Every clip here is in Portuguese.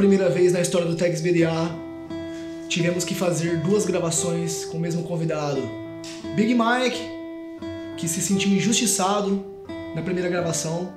primeira vez na história do Tags BDA, tivemos que fazer duas gravações com o mesmo convidado. Big Mike, que se sentiu injustiçado na primeira gravação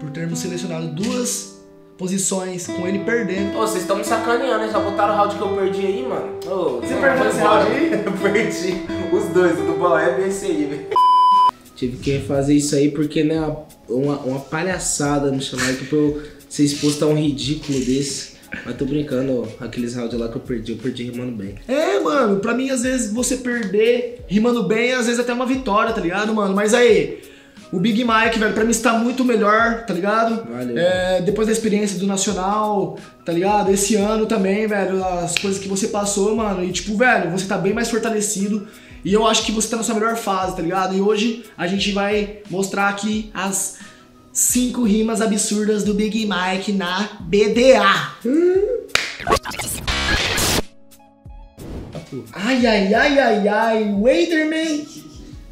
por termos selecionado duas posições com ele perdendo. Ô, vocês estão me sacaneando, hein? Já botaram o round que eu perdi aí, mano? Ô, você perdeu esse round aí? Eu perdi os dois, o do BaWeb e esse aí, velho. Tive que fazer isso aí porque, né, uma palhaçada me chamaram aqui pra eu ser exposto a um ridículo desse. Mas tô brincando, ó, aqueles rounds lá que eu perdi rimando bem. É, mano, pra mim, às vezes, você perder rimando bem, às vezes até uma vitória, tá ligado, mano? Mas aí, o Big Mike, velho, pra mim está muito melhor, tá ligado? Valeu. É, depois da experiência do Nacional, tá ligado? Esse ano também, velho, as coisas que você passou, mano. E tipo, velho, você tá bem mais fortalecido. E eu acho que você tá na sua melhor fase, tá ligado? E hoje a gente vai mostrar aqui as 5 rimas absurdas do Big Mike na BDA. Ai, ai, ai, ai, ai, o Enderman,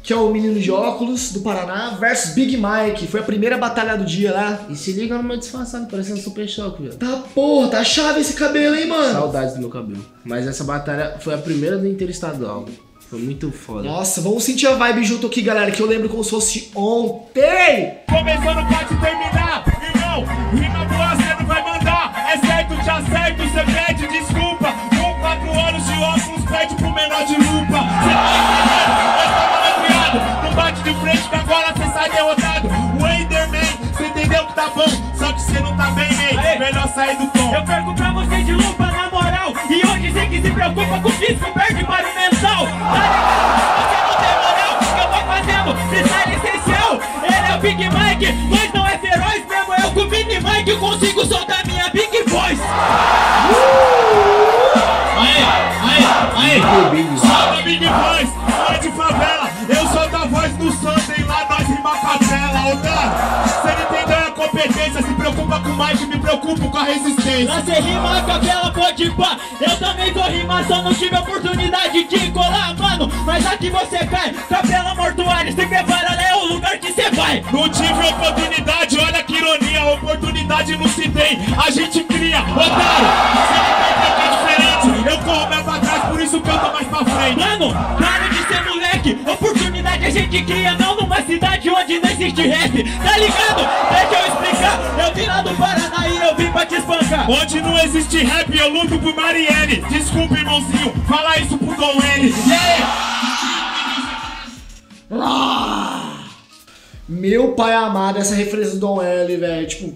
que é o menino de óculos do Paraná, versus Big Mike. Foi a primeira batalha do dia lá. E se liga no meu disfarçado, parecendo Super Choque, velho. Tá porra, tá chave esse cabelo, hein, mano? Saudades do meu cabelo. Mas essa batalha foi a primeira do Interestadual. Foi muito foda. Nossa, vamos sentir a vibe junto aqui, galera, que eu lembro como se fosse ontem. Começando, pode terminar, irmão. Rima boa, você não vai mandar. É certo, já certo, você pede desculpa. Com 4 anos de óculos, pede pro menor de lupa. Você tá enganado, não bate de frente, que agora você sai derrotado. O Enderman, você entendeu que tá bom, só que você não tá bem, hein? Melhor sair do tom. Eu perco pra você de lupa, na moral. E hoje você que se preocupa com o físico, perde para o mental. Big Mike, mas não é feroz mesmo. Eu com o Big Mike consigo soltar minha Big Voice. Aê, aê, aê. Solta Big Voice, é de favela. Eu solto a voz no Sunday, lá nós rimar favela. Otário, você não entendeu a competência. Se preocupa com o Mike, me preocupo com a resistência. Lá você rima a favela, pode pá. Eu também vou rimar, só não tive a oportunidade de colar, mano. Mas aqui você cai, favela mortuária, se prepara, né? Não tive oportunidade, olha que ironia. Oportunidade não se tem, a gente cria. Otário, você não tem que é diferente. Eu corro mais pra trás, por isso que eu tô mais pra frente. Mano, para de ser moleque. Oportunidade a gente cria, não numa cidade onde não existe rap. Tá ligado? Deixa eu explicar. Eu vim lá do Paraná e eu vim pra te espancar. Onde não existe rap, eu luto por Marielle. Desculpa, irmãozinho, fala isso pro Don Eli. E aí? Meu pai amado, essa referência do Don Eli, velho, tipo,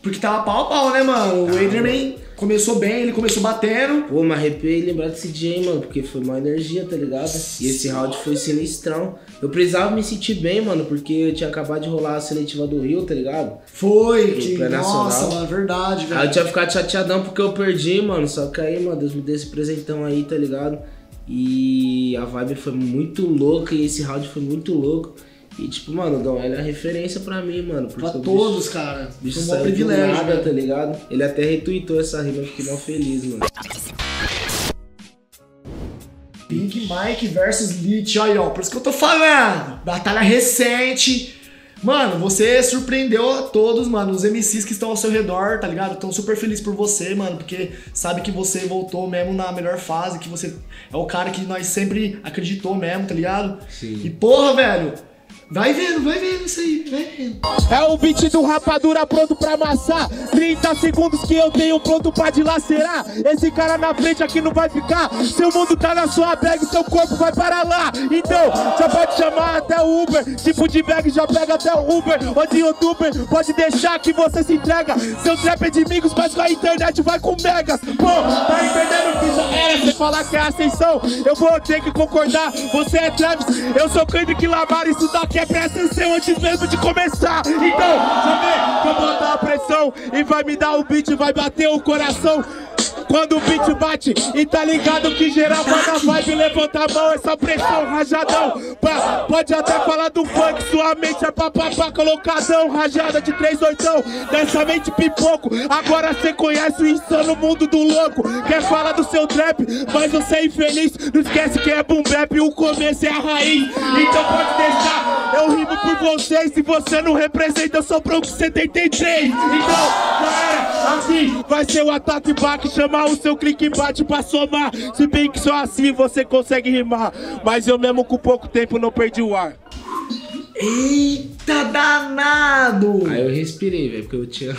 porque tava pau a pau, né, mano? O Enderman começou bem, ele começou batendo. Pô, me arrepiei lembrar desse dia, hein, mano, porque foi uma energia, tá ligado? E esse round foi sinistrão. Eu precisava me sentir bem, mano, porque eu tinha acabado de rolar a seletiva do Rio, tá ligado? Foi, que nossa, mano, verdade, velho. Aí eu tinha ficado chateadão porque eu perdi, mano, só que aí, mano, Deus me deu esse presentão aí, tá ligado? E a vibe foi muito louca e esse round foi muito louco. E tipo, mano, o Don Eli é referência pra mim, mano. Pra todos, bicho, cara. Bicho, foi um privilégio, nada, tá ligado? Ele até retweetou essa rima, eu fiquei mal feliz, mano. Big Mike versus Leach, olha, ó, por isso que eu tô falando. Batalha recente. Mano, você surpreendeu a todos, mano. Os MCs que estão ao seu redor, tá ligado? Estão super felizes por você, mano, porque sabe que você voltou mesmo na melhor fase, que você é o cara que nós sempre acreditou mesmo, tá ligado? Sim. E porra, velho, vai vendo isso aí, vai vendo. É o beat do Rapadura pronto pra amassar. 30 segundos que eu tenho pronto pra dilacerar. Esse cara na frente aqui não vai ficar. Seu mundo tá na sua bag, seu corpo vai para lá. Então, já pode chamar até o Uber. Tipo de bag, já pega até o Uber. Ou de youtuber, pode deixar que você se entrega. Seu trap é de amigos, mas com a internet vai com megas. Pô, tá entendendo que já era? Você falar que é ascensão, eu vou ter que concordar. Você é Travis, eu sou crente que lavar isso daqui é. Presta atenção antes mesmo de começar. Então, já vem, vou botar a pressão. E vai me dar o beat, vai bater o coração. Quando o beat bate, e tá ligado que geral vai na vibe. Levanta a mão, essa pressão, rajadão. Pode até falar do funk, sua mente é papapá, colocadão. Rajada de 3/8, dessa mente pipoco. Agora cê conhece o insano mundo do louco. Quer falar do seu trap, mas você é infeliz. Não esquece que é boom bap, o começo é a raiz. Então pode deixar. Eu rimo por vocês, se você não representa, eu sou Bronx 73. Então, galera, Assim vai ser o ataque-back, chamar o seu clique-bate pra somar. Se bem que só assim você consegue rimar, mas eu mesmo com pouco tempo não perdi o ar. Eita danado! Aí eu respirei, velho, porque eu tinha...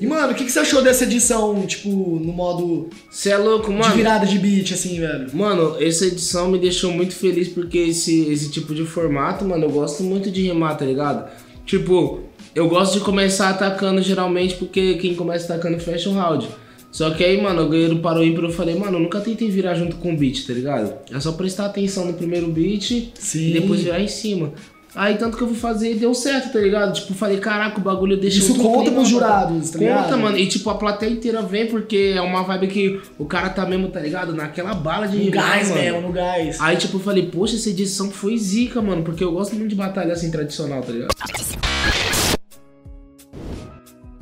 E mano, o que você achou dessa edição, tipo, no modo... Você é louco, mano? De virada de beat, assim, velho. Mano, essa edição me deixou muito feliz porque esse tipo de formato, mano, eu gosto muito de rimar, tá ligado? Tipo, eu gosto de começar atacando geralmente porque quem começa atacando fecha um round. Só que aí, mano, o Guedouro parou e eu falei, mano, eu nunca tentei virar junto com o beat, tá ligado? É só prestar atenção no primeiro beat. Sim. E depois virar em cima. Aí tanto que eu fui fazer e deu certo, tá ligado? Tipo, falei, caraca, o bagulho deixou... Isso conta pros jurados, tá ligado? Conta, mano. E tipo, a plateia inteira vem porque é uma vibe que o cara tá mesmo, tá ligado? Naquela bala de... No gás mesmo, no gás. Aí tipo, eu falei, poxa, essa edição foi zica, mano. Porque eu gosto muito de batalha assim, tradicional, tá ligado?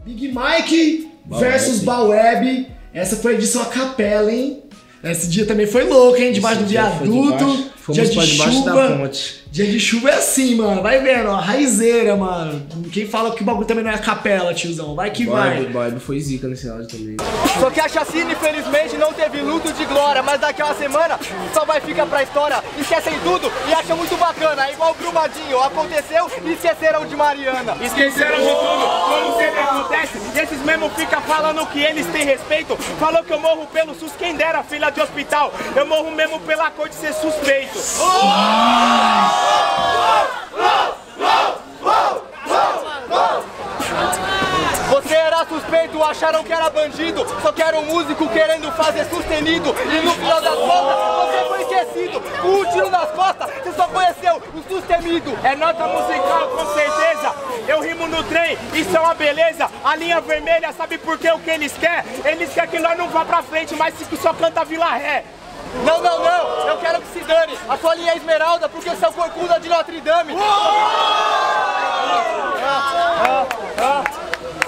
Big Mike versus BaWeb. Essa foi a edição a capela, hein? Esse dia também foi louco, hein? Debaixo do viaduto. Dia de chuva, dia de chuva é assim, mano, vai vendo, ó, raizeira, mano. Quem fala que o bagulho também não é capela, tiozão, vai que vai. Boy, foi zica nesse áudio também. Só que a chacina, infelizmente, não teve luto de glória, mas daqui a uma semana só vai ficar pra história. Esquecem tudo e acham muito bacana, igual o Brumadinho, aconteceu e esqueceram de Mariana. Esqueceram de tudo, como sempre acontece, esses mesmo ficam falando que eles têm respeito. Falou que eu morro pelo SUS, quem dera, filha de hospital, eu morro mesmo pela cor de ser suspeito. Você era suspeito, acharam que era bandido. Só que era um músico querendo fazer sustenido. E no final das contas, você foi esquecido. Com um tiro nas costas, você só conheceu o sustemido. É nota musical, com certeza. Eu rimo no trem, isso é uma beleza. A linha vermelha, sabe por que o que eles querem? Eles querem que nós não vá pra frente, mas que só canta Vila Ré. Não, não, não! Eu quero que se dane! A sua linha é esmeralda porque você é o corcunda de Notre Dame!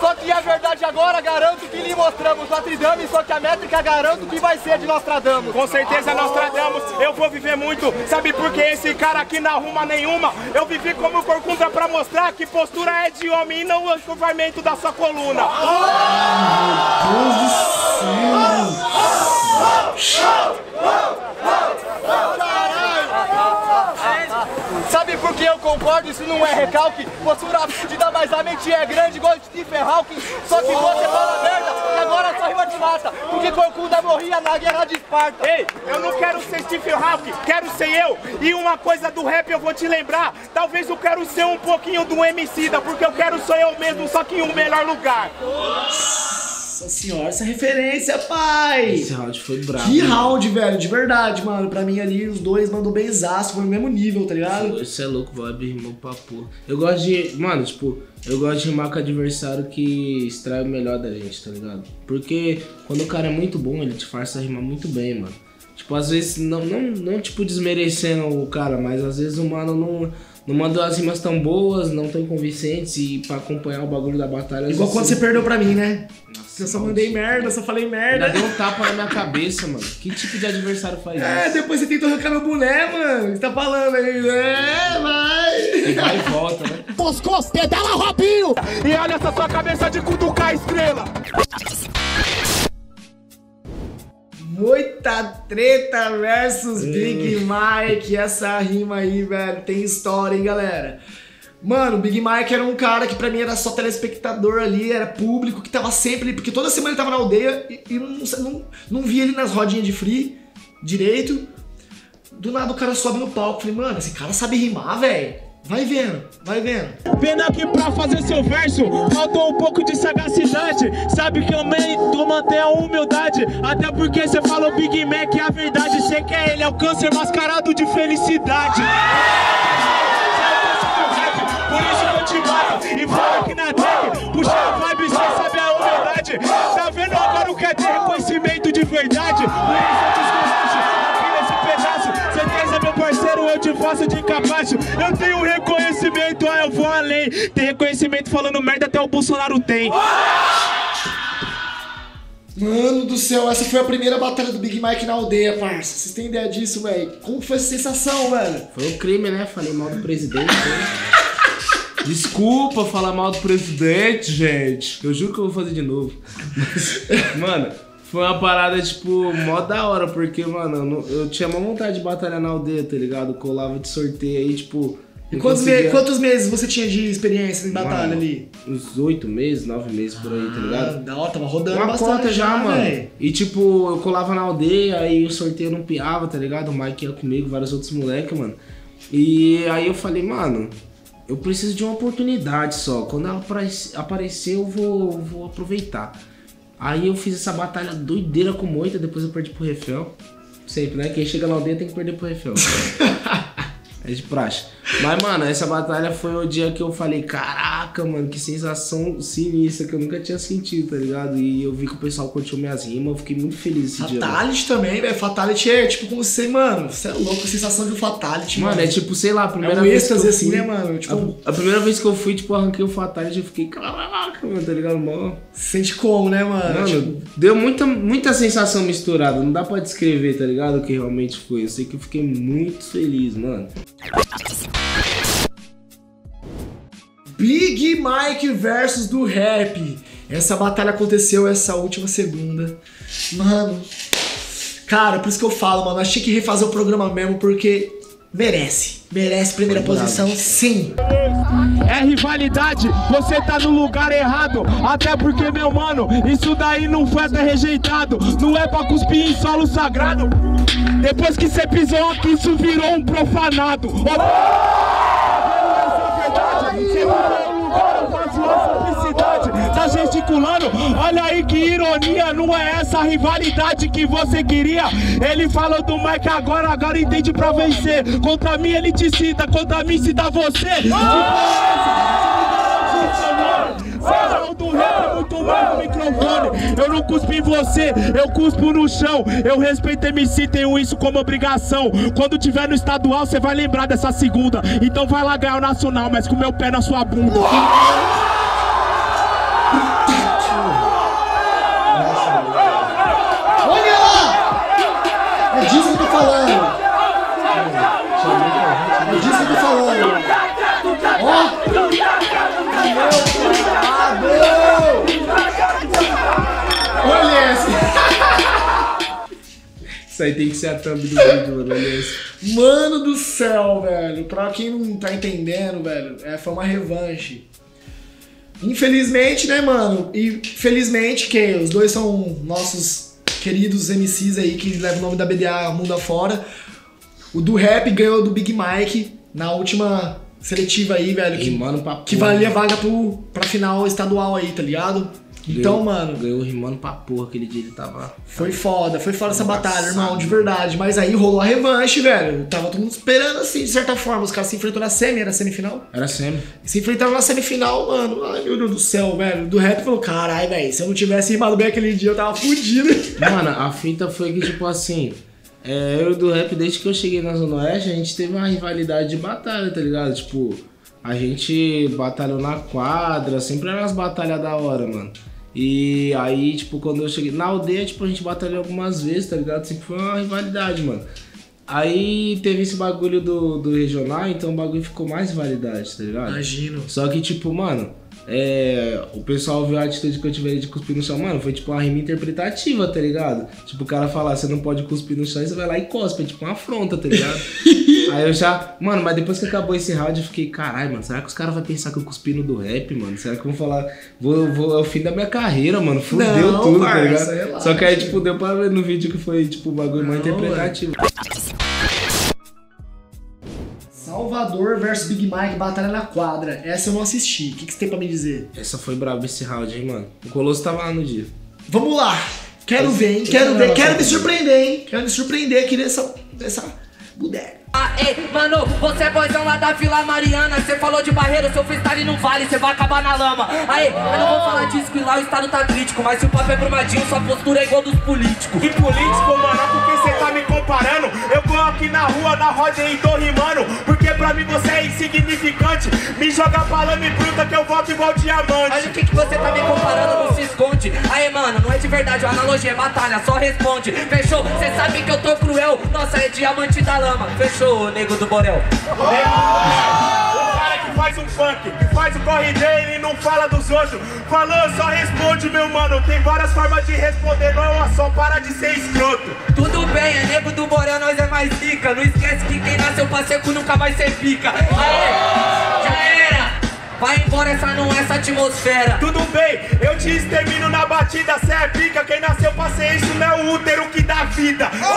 Só que a verdade agora garanto que lhe mostramos Notre Dame, só que a métrica garanto que vai ser de Nostradamus. Com certeza Nostradamus, eu vou viver muito. Sabe por que esse cara aqui não arruma nenhuma? Eu vivi como corcunda pra mostrar que postura é de homem e não o curvamento da sua coluna. Meu Deus do céu! Sabe por que eu concordo? Isso não é recalque. Postura fudida, mas a mente é grande, igual Stephen Hawking. Só que você fala merda e agora só rima de mata. Porque corcunda morria na guerra de Esparta. Ei, eu não quero ser Stephen Hawking, quero ser eu. E uma coisa do rap eu vou te lembrar. Talvez eu quero ser um pouquinho do Emicida, porque eu quero ser eu mesmo, só que em um melhor lugar. Nossa senhora, essa referência, pai! Esse round foi brabo. Que round, velho, de verdade, mano. Pra mim ali, os dois mandou benzaço, foi no mesmo nível, tá ligado? Isso é louco, Bob rimou pra porra. Eu gosto de... Mano, tipo, eu gosto de rimar com adversário que extrai o melhor da gente, tá ligado? Porque quando o cara é muito bom, ele te farsa rimar muito bem, mano. Tipo, às vezes, não tipo, desmerecendo o cara, mas às vezes o mano não mandou as rimas tão boas, não tão convincentes e pra acompanhar o bagulho da batalha... Igual quando você perdeu pra mim, né? Eu só mandei merda, só falei merda. Ainda deu um tapa na minha cabeça, mano. Que tipo de adversário faz isso? É, depois você tentou arrancar meu boné, mano. Você tá falando aí, é, vai. E vai e volta, né? Toscos, pedala, Robinho! E olha essa sua cabeça de cutucar estrela. Muita treta versus Big Mike. Essa rima aí, velho, tem história, hein, galera? Mano, o Big Mike era um cara que pra mim era só telespectador ali, era público, que tava sempre ali, porque toda semana ele tava na aldeia e não via ele nas rodinhas de free direito. Do nada o cara sobe no palco, falei, mano, esse cara sabe rimar, velho. Vai vendo, vai vendo. Pena que pra fazer seu verso faltou um pouco de sagacidade. Sabe que eu manter a humildade. Até porque você falou Big Mac, é a verdade. Você quer ele, é o câncer mascarado de felicidade. Por isso que eu te mato e falo que na tag puxa a vibe, cê sabe a humildade. Tá vendo? Agora o que é ter reconhecimento de verdade. Por isso eu te escosto aqui nesse pedaço. Certeza, meu parceiro, eu te faço de capacho. Eu tenho reconhecimento, eu vou além. Tem reconhecimento falando merda, até o Bolsonaro tem. Mano do céu, essa foi a primeira batalha do Big Mike na aldeia, parça. Vocês têm ideia disso, velho? Como foi a sensação, velho? Foi um crime, né? Falei mal do presidente. Desculpa falar mal do presidente, gente. Eu juro que eu vou fazer de novo. Mas, mano, foi uma parada, tipo, mó da hora. Porque, mano, eu tinha uma vontade de batalhar na aldeia, tá ligado? Colava de sorteio aí, tipo... E quantos meses você tinha de experiência em batalha, mano, ali? Uns 8 meses, 9 meses por aí, tá ligado? Não, tava rodando uma bastante. Uma cota já, mano. Véio. E tipo, eu colava na aldeia, aí o sorteio não piava, tá ligado? O Mike ia comigo, vários outros moleques, mano. E aí eu falei, mano, eu preciso de uma oportunidade só. Quando ela aparecer, eu vou aproveitar. Aí eu fiz essa batalha doideira com o Moita, depois eu perdi pro Refel. Sempre, né? Quem chega na aldeia tem que perder pro Refel. É de praxe. Mas, mano, essa batalha foi o dia que eu falei, caraca, mano, que sensação sinistra que eu nunca tinha sentido, tá ligado? E eu vi que o pessoal curtiu minhas rimas, eu fiquei muito feliz esse dia. Fatality também, velho. Fatality é tipo como você, mano, você é louco, a sensação de um Fatality, mano. Mano, é tipo, sei lá, a primeira vez que eu fui, assim, né, mano? Tipo, a primeira vez que eu fui, tipo, arranquei o Fatality e fiquei, caraca, mano, tá ligado? Mano, sente como, né, mano? Mano, tipo... deu muita sensação misturada, não dá pra descrever, tá ligado? O que realmente foi. Eu sei que eu fiquei muito feliz, mano. Big Mike versus do Rap. Essa batalha aconteceu essa última segunda. Mano, cara, por isso que eu falo, mano, achei que refazer o programa mesmo, porque merece. Merece primeira posição, sim. É rivalidade, você tá no lugar errado. Até porque, meu mano, isso daí não foi até rejeitado. Não é pra cuspir em solo sagrado. Depois que você pisou aqui, isso virou um profanado. Tá gesticulando, olha aí que ironia, não é essa rivalidade que você queria. Ele falou do Mike agora entende pra vencer. Contra mim ele te cita, contra mim cita você. Do Rap é muito mais no microfone. Eu não cuspo em você, eu cuspo no chão. Eu respeito MC, tenho isso como obrigação. Quando tiver no estadual, você vai lembrar dessa segunda. Então vai lá ganhar o nacional, mas com meu pé na sua bunda. Olha lá! É disso que eu tô falando. É disso que eu tô falando. Olha esse. Isso aí tem que ser a thumb do vídeo, mano. Olha esse. Mano do céu, velho. Pra quem não tá entendendo, velho, foi uma revanche. Infelizmente, né, mano? E felizmente que os dois são nossos queridos MCs aí que levam o nome da BDA mundo afora. O do Rap ganhou do Big Mike na última seletiva aí, velho. Rimando pra porra. Que valia vaga pra final estadual aí, tá ligado? Então, mano. Ganhou rimando pra porra aquele dia, ele tava. Foi foda essa batalha, irmão, de verdade. Mas aí rolou a revanche, velho. Tava todo mundo esperando, assim, de certa forma. Os caras se enfrentaram na semi, era semifinal? Era semi. Se enfrentaram na semifinal, mano. Ai, meu Deus do céu, velho. Do Rap falou, caralho, velho, se eu não tivesse rimado bem aquele dia, eu tava fudido. Mano, a fita foi que, tipo assim, eu e do Rap, desde que eu cheguei na Zona Oeste, a gente teve uma rivalidade de batalha, tá ligado? Tipo, a gente batalhou na quadra, sempre eram as batalhas da hora, mano. E aí, tipo, quando eu cheguei na aldeia, tipo, a gente batalhou algumas vezes, tá ligado? Sempre foi uma rivalidade, mano. Aí teve esse bagulho do regional, então o bagulho ficou mais rivalidade, tá ligado? Imagino. Só que, tipo, mano, o pessoal viu a atitude que eu tive de cuspir no chão, mano, foi tipo uma rima interpretativa, tá ligado? Tipo, o cara falar, você não pode cuspir no chão, e você vai lá e cospe, é tipo uma afronta, tá ligado? Aí eu já, mano, mas depois que acabou esse round eu fiquei, caralho, mano, será que os caras vão pensar que eu cuspi no do Rap, mano? Será que vão falar, é o fim da minha carreira, mano, fudeu não, tudo, tá ligado? Sei lá, só que aí, tipo, deu pra ver no vídeo que foi, tipo, o bagulho mais interpretativo. Salvador versus Big Mike, batalha na quadra. Essa eu não assisti, o que você tem pra me dizer? Essa foi braba esse round, hein, mano. O Colosso tava lá no dia. Vamos lá! Quero ver, hein, quero ver, quero me surpreender, hein. Quero me surpreender aqui nessa bodega. Ei, mano, você é boizão lá da Vila Mariana. Você falou de barreira, seu freestyle não vale, você vai acabar na lama. Aí, eu não vou falar disso que lá o estado tá crítico. Mas se o papo é Brumadinho, sua postura é igual dos políticos. E político, mano, porque você tá me comparando? Eu tô aqui na rua, na roda e tô rimando. Porque pra mim você é insignificante. Me joga pra lama e bruta que eu volto igual diamante. Olha o que você tá me comparando, não se esconde. Aí, mano, não é de verdade, a analogia é batalha, só responde. Fechou? Você sabe que eu tô cruel. Nossa, é diamante da lama, fechou? O nego do Borel. O cara que faz um funk, que faz o corre dele e não fala dos outros. Falou, só responde, meu mano. Tem várias formas de responder, não é uma só, para de ser escroto. Tudo bem, é nego do Borel, nós é mais rica. Não esquece que quem nasceu pra seco nunca vai ser pica. Aê, já era. Vai embora, essa não é essa atmosfera. Tudo bem, eu te extermino na batida. Cê é pica, quem nasceu pra ser isso não é o útero que dá vida. Mas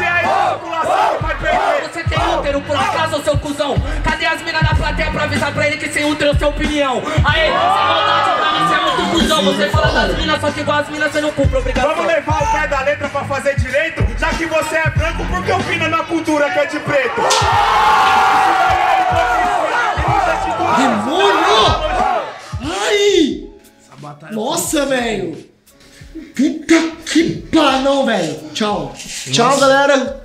e aí, a população vai perder? Você tem útero por acaso, seu cuzão? Cadê as minas na plateia pra avisar pra ele que sem útero é sua opinião? Aê, sem maldade pra mim, você é muito cuzão. Você fala das minas, só que igual as minas você não cumpre obrigação. Vamos levar o pé da letra pra fazer direito? Já que você é branco, por que opina na cultura que é de preto? Demônio! Ai! Nossa, velho! Puta que panão, velho! Tchau! Nossa. Tchau, galera!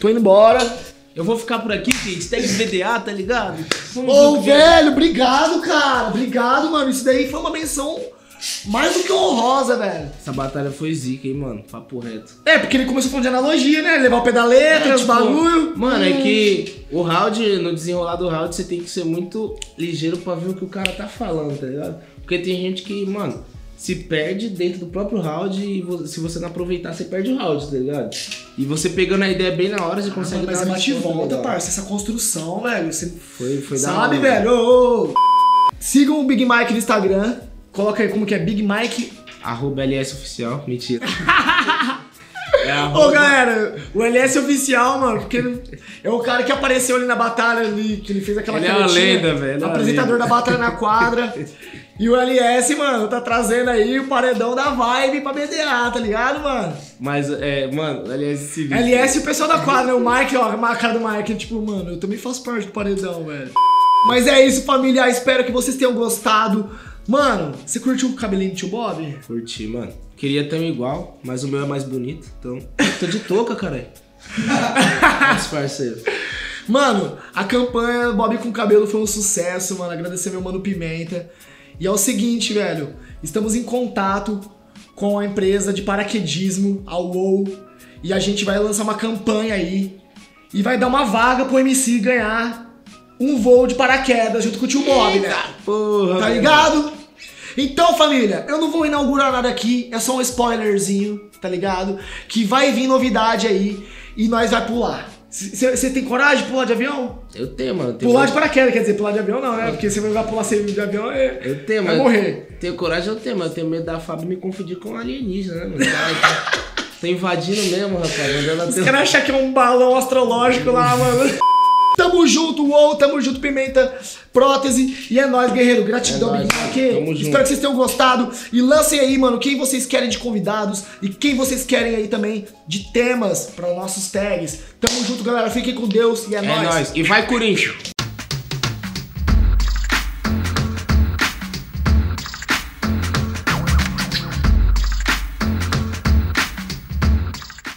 Tô indo embora. Eu vou ficar por aqui, gente. Tags BDA, tá ligado? Ô, velho, obrigado, cara! Obrigado, mano. Isso daí foi uma menção mais do que honrosa, velho. Essa batalha foi zica, hein, mano? Papo reto. É, porque ele começou falando de analogia, né? Levar o pé da letra, os tipo, bagulho. Mano, é que o round, no desenrolar do round, você tem que ser muito ligeiro pra ver o que o cara tá falando, tá ligado? Porque tem gente que, mano, se perde dentro do próprio round e se você não aproveitar, você perde o round, tá ligado? E você pegando a ideia bem na hora, você consegue dar uma volta, parça. Essa construção, velho, você... Foi da hora. Sabe, velho? Ô. Sigam o Big Mike no Instagram. Coloca aí como que é Big Mike. Arroba LS oficial. Mentira. Ô, galera, o LS oficial, mano, porque ele é o cara que apareceu ali na batalha, ali, que ele fez aquela canetinha. Ele é uma lenda, velho. Apresentador da batalha na quadra. E o LS, mano, tá trazendo aí o paredão da vibe pra BDA, tá ligado, mano? Mas, mano, o LS se viu. LS e o pessoal da quadra, o Mike, ó, a cara do Mike, tipo, mano, eu também faço parte do paredão, velho. Mas é isso, família, espero que vocês tenham gostado. Mano, você curtiu o cabelinho do tio Bob? Curti, mano. Queria ter um igual, mas o meu é mais bonito, então... Tô de touca, caralho. Os parceiros. Mano, a campanha Bob com cabelo foi um sucesso, mano. Agradecer meu mano Pimenta. E é o seguinte, velho. Estamos em contato com a empresa de paraquedismo, a UOL. E a gente vai lançar uma campanha aí. E vai dar uma vaga pro MC ganhar um voo de paraquedas junto com o tio Bob, né? Porra, tá ligado? Mano. Então, família, eu não vou inaugurar nada aqui, é só um spoilerzinho, tá ligado? Que vai vir novidade aí e nós vai pular. Você tem coragem de pular de avião? Eu tenho, mano. Pular de paraquedas, quer dizer, pular de avião não, né? Porque você vai pular sem de avião é... Eu tenho, vai morrer. Tenho coragem, eu tenho, mas eu tenho medo da Fábio me confundir com um alienígena, né, mano? Tô invadindo mesmo, rapaz. Os caras acham que é um balão astrológico lá, mano. Tamo junto, UOL, tamo junto, Pimenta, prótese, e é nóis, guerreiro, gratidão, Big Mike. Tamo junto. Espero que vocês tenham gostado, e lancem aí, mano, quem vocês querem de convidados, e quem vocês querem aí também de temas para nossos tags. Tamo junto, galera, fiquem com Deus, e é nóis. E vai, Corinthians.